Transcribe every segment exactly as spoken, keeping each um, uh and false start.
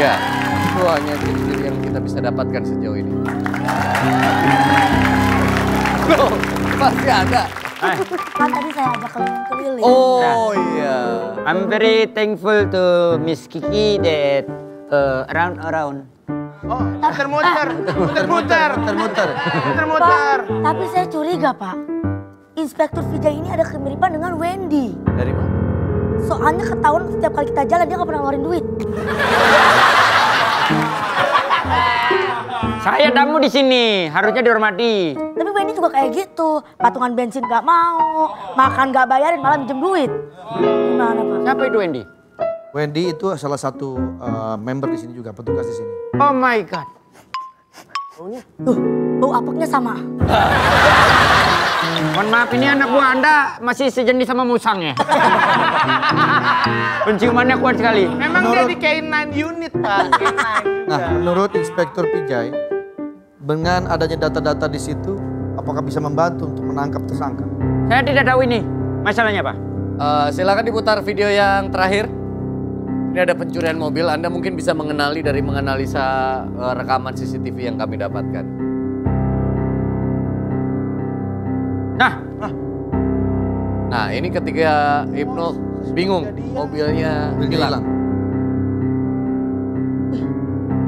Ya, itu hanya tips-tips yang kita bisa dapatkan sejauh ini. Loh, pasti ada. Kan tadi saya ajak keliling-keliling. Oh iya. I'm very thankful to Miss Kiki that uh, round around. Oh, muter-muter, muter-muter, muter-muter, muter-muter. Tapi saya curiga, Pak. Inspektur Vijay ini ada kemiripan dengan Wendy. Dari mana? Soalnya ketahuan setiap kali kita jalan dia nggak pernah ngeluarin duit. Saya tamu di sini, harusnya dihormati. Tapi Wendy juga kayak gitu, patungan bensin nggak mau, makan nggak bayarin, malah minjem duit. Gimana, Pak? Siapa itu Wendy? Wendy itu salah satu uh, member di sini juga, petugas di sini. Oh my god. Baunya? Tuh, bau apeknya sama. Mohon maaf, ini anak buah Anda masih sejenis sama musangnya. Penciumannya kuat sekali. Memang menurut, dia di K sembilan unit, Pak. K sembilan. Nah, menurut Inspektur Vijay, dengan adanya data-data di situ, apakah bisa membantu untuk menangkap tersangka? Saya tidak tahu ini masalahnya, Pak. Uh, silakan diputar video yang terakhir. Ini ada pencurian mobil, Anda mungkin bisa mengenali dari menganalisa uh, rekaman C C T V yang kami dapatkan. Nah, nah, nah ini ketika Ibnu bingung, mobilnya hilang.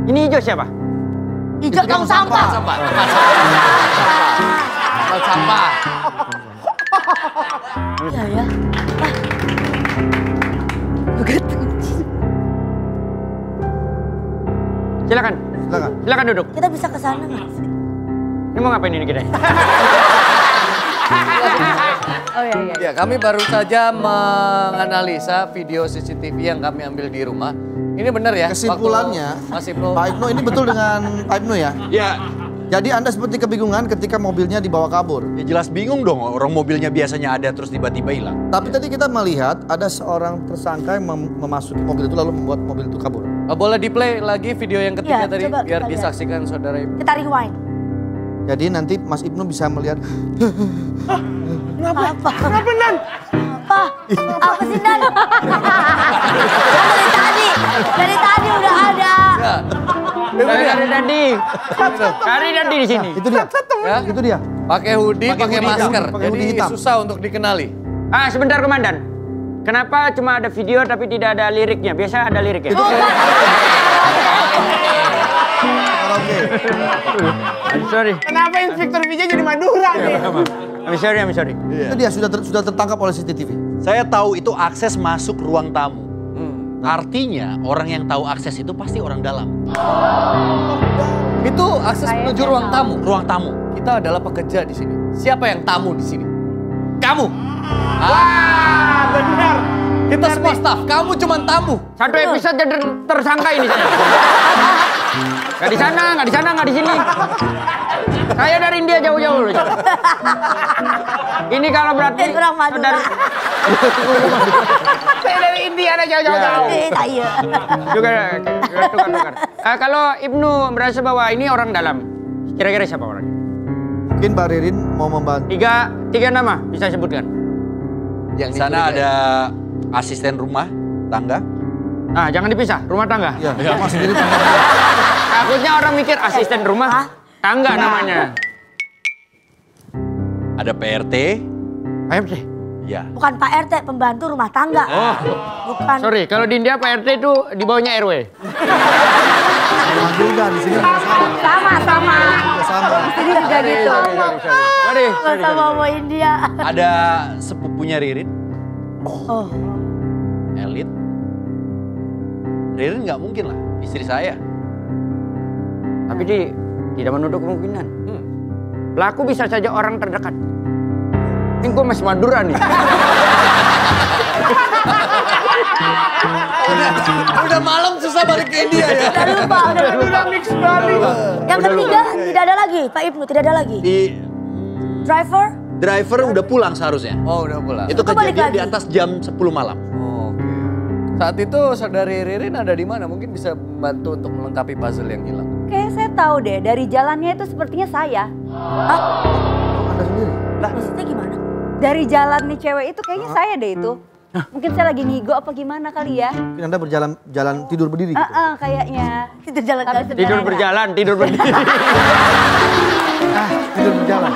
Ini Ijo siapa? Ijo tong sampah. Sampah. Sampah. Iya ya. Silakan, silakan, silakan duduk. Kita bisa ke sana nggak? Ini mau ngapain ini kita? Oh iya, iya. Ya, kami baru saja menganalisa video C C T V yang kami ambil di rumah. Ini benar ya? Kesimpulannya, Mas Ibnu, Pak Ibnu ini betul dengan Pak Ibnu ya? Iya. Jadi Anda seperti kebingungan ketika mobilnya dibawa kabur. Ya jelas bingung dong, orang mobilnya biasanya ada terus tiba-tiba hilang. Tapi ya, tadi kita melihat ada seorang tersangka yang mem memasuki mobil itu lalu membuat mobil itu kabur. Boleh di-play lagi video yang ketiga ya, tadi coba, biar disaksikan lihat. Saudara Ibnu. Kita rewind. Jadi nanti Mas Ibnu bisa melihat. Ah, kenapa? Apa? Kenapa Nan? Apa? Apa sih Nan? Dari tadi, dari tadi udah ada. Ya. Dari tadi tadi. Dari tadi di sini. Nah, itu dia. Ya, itu dia. Pakai hoodie, pakai masker. Pake jadi hitam. Susah untuk dikenali. Ah, sebentar Komandan. Kenapa cuma ada video tapi tidak ada liriknya? Biasanya ada lirik ya? I'm sorry. Kenapa Inspektur Vijay jadi Madura nih? I'm sorry, I'm sorry. Itu dia sudah ter, sudah tertangkap oleh C C T V. Saya tahu itu akses masuk ruang tamu. Hmm. Artinya orang yang tahu akses itu pasti orang dalam. Oh. Itu akses menuju ruang tamu. Ruang tamu. Kita adalah pekerja di sini. Siapa yang tamu di sini? Kamu. Ah. Wow. Benar. Kita benar semua nih. Staff, kamu cuma tamu. Satu episode jadi tersangka ini. Gak di sana, gak di sana, gak di sini. Saya dari India jauh-jauh. Ini kalau berarti saudara. Saya dari India ada jauh-jauh. Iya. Juga tukar-tukar. Kalau Ibnu merasa bahwa ini orang dalam, kira-kira siapa orangnya? Mungkin Mbak Ririn mau membantu. Tiga, tiga nama bisa sebutkan. Yang di sana ada ya, asisten rumah tangga. Ah, jangan dipisah, rumah tangga. Iya, ya, Mas sendiri. Takutnya orang mikir asisten rumah tangga ya, namanya. Ada P R T. P R T? Iya. Bukan Pak R T, pembantu rumah tangga. Oh. Bukan. Sorry, kalau di India Pak R T itu di bawahnya R W. Sama juga di sini. Sama, sama. Sama. Di sini juga gitu. Sorry, sorry. Sama mau India. Ada sepupunya Ririn. Oh. Elit. Ririn nggak mungkin lah, istri saya. Tapi dia tidak menutup kemungkinan. Hmm. Pelaku bisa saja orang terdekat. Ini gue masih Madura nih. Udah, udah malam susah balik ke India ya. Udah lupa, udah lupa. Udah mix balik. Yang ketiga tidak ada lagi, Pak Ibnu tidak ada lagi. Di... Driver? Driver udah pulang seharusnya. Oh udah pulang. Itu kejadian di atas jam sepuluh malam. Oh, oke. Okay. Saat itu saudari Ririn ada di mana? Mungkin bisa membantu untuk melengkapi puzzle yang hilang. Kayaknya saya tahu deh, dari jalannya itu sepertinya saya. Hah? Anda sendiri? Lah maksudnya gimana? Dari jalan nih cewek itu kayaknya saya deh itu. Mungkin saya lagi ngigo apa gimana kali ya. Mungkin Anda berjalan jalan tidur berdiri gitu. Uh, uh, kayaknya. Tidur jalan kali sebenarnya. Tidur berjalan, tidur berdiri. Ah, tidur berjalan.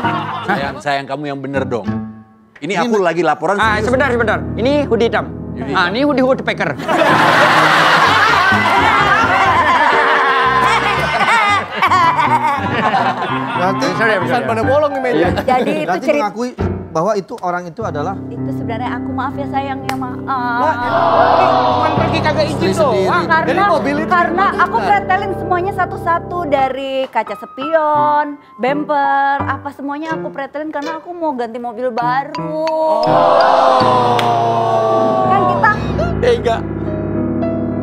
Sayang, sayang kamu yang bener dong. Ini aku lagi laporan. Ah, sebentar, sebentar. Ini hoodie hitam. Ah, ini hoodie woodpecker. Berarti pesan pada bolong di meja. Jadi itu cerita mengakui bahwa itu orang itu adalah itu sebenarnya aku, maaf ya sayangnya maaf. Cuman pergi kagak izin doang. Karena karena aku pretelin semuanya satu-satu dari kaca spion, bemper, apa semuanya aku pretelin karena aku mau ganti mobil baru. Kan kita tega.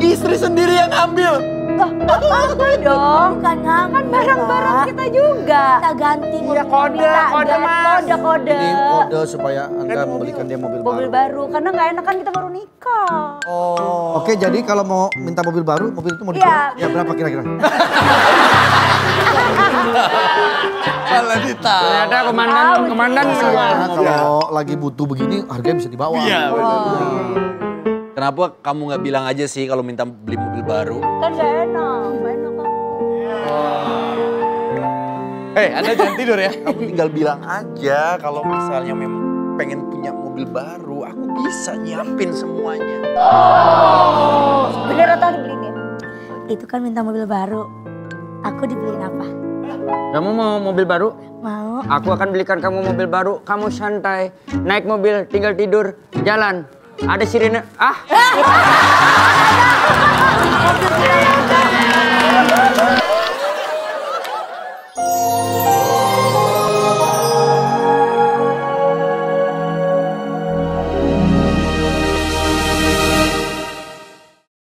Istri sendiri yang ambil. Loh, apa dong? Bukan ngambil. Kan barang-barang kita juga. Kita ganti mobil. Iya, kode, kode mas. Kode, kode. Ini kode supaya Anda membelikan dia mobil baru. Mobil baru, karena nggak enak kan kita baru nikah. Oh. Oke, jadi kalau mau minta mobil baru, mobil itu mau dijual. Ya, berapa kira-kira? Kalau ditahu. Ternyata komandan, komandan menjual. Kalau lagi butuh begini, harganya bisa dibawa. Iya, betul. Kenapa kamu nggak bilang aja sih kalau minta beli mobil baru? Kan gak enak, gak enak kamu. Hei, Anda jangan tidur ya. Kamu tinggal bilang aja kalau misalnya memang pengen punya mobil baru, aku bisa nyiapin semuanya. Oh. Bener atau dibeliin? Itu kan minta mobil baru. Aku dibeliin apa? Kamu mau mobil baru? Mau. Aku akan belikan kamu mobil baru. Kamu santai, naik mobil, tinggal tidur, jalan. Ada sirine, ah.